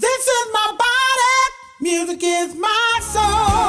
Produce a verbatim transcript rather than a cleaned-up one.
This is my body, music is my soul.